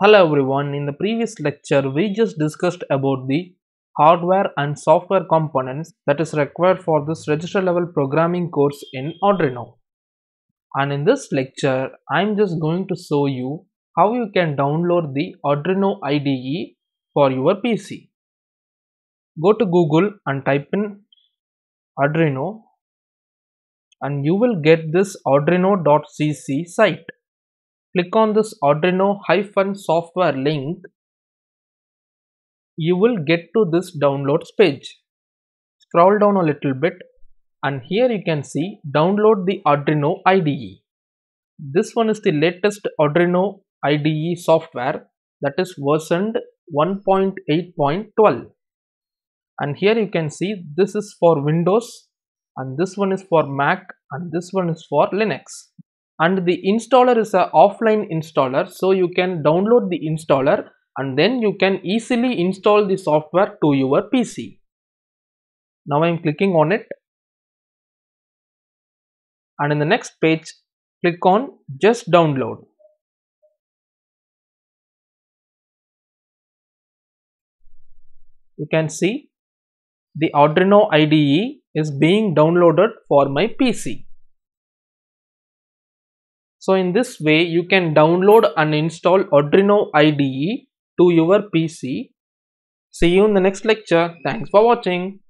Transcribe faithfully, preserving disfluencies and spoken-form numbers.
Hello everyone, in the previous lecture we just discussed about the hardware and software components that is required for this register level programming course in Arduino. And in this lecture I am just going to show you how you can download the Arduino I D E for your P C. Go to Google and type in Arduino and you will get this arduino dot c c site. Click on this Arduino-software link. You will get to this downloads page. Scroll down a little bit and here you can see download the Arduino I D E. This one is the latest Arduino I D E software that is versioned one point eight point twelve. And here you can see this is for Windows and this one is for Mac and this one is for Linux. And the installer is an offline installer, so you can download the installer and then you can easily install the software to your P C. Now I am clicking on it. And in the next page, click on just download. You can see the Arduino I D E is being downloaded for my P C. So in this way you can download and install Arduino I D E to your P C. See you in the next lecture. Thanks for watching.